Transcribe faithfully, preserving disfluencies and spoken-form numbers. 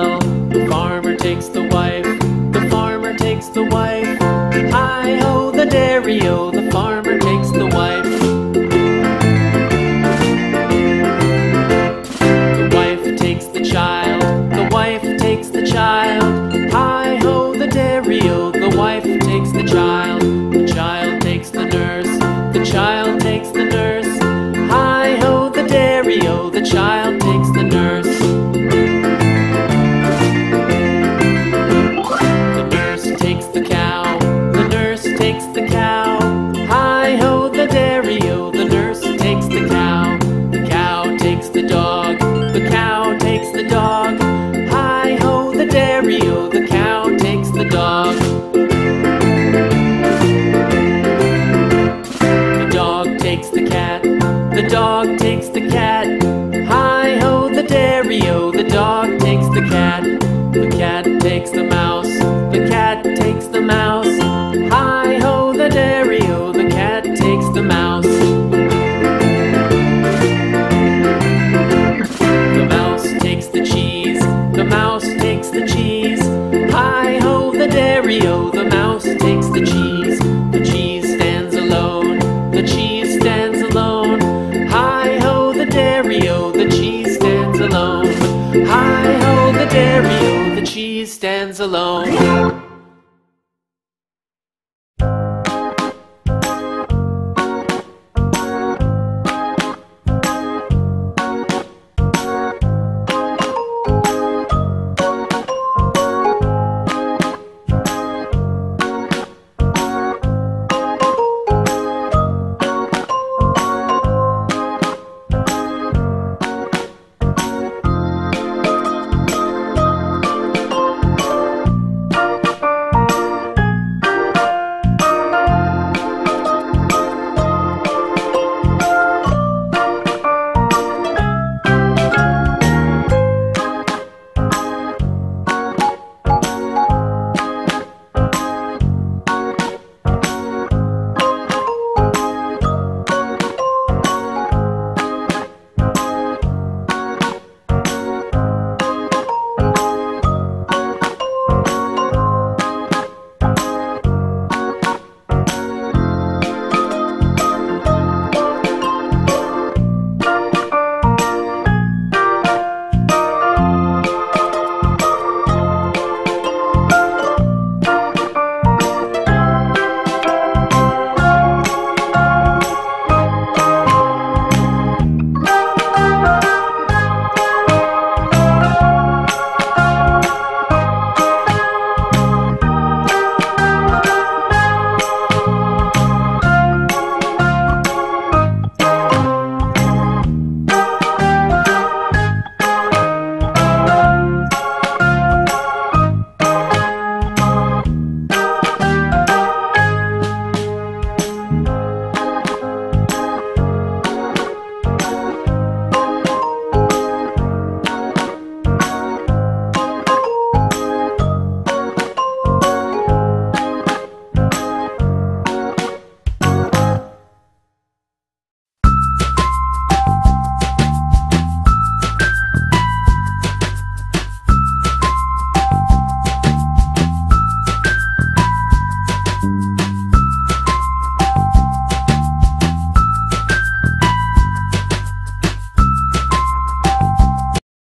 well. The farmer takes the wife, the farmer takes the wife. Hi-ho, the dairy-o, the farmer takes the wife. The wife takes the child, the wife takes the child. Hi-ho, the dairy-o, the wife takes the child. The child takes the nurse, the child takes the nurse. Hi-ho, the dairy-o, the child takes the nurse. The dog takes the cat. Hi-ho, the dairy-o, the dog takes the cat. The cat takes the mouse, the cat takes the mouse. Hi-ho, the dairy-o, the cat takes the mouse. The mouse takes the cheese, the mouse takes the cheese. Hi-ho, the dairy-o, the mouse takes the cheese. The cheese stands alone, the cheese stands alone. Hi-ho, the dairy-o, the cheese stands alone. Hi-ho, the dairy-o, the cheese stands alone.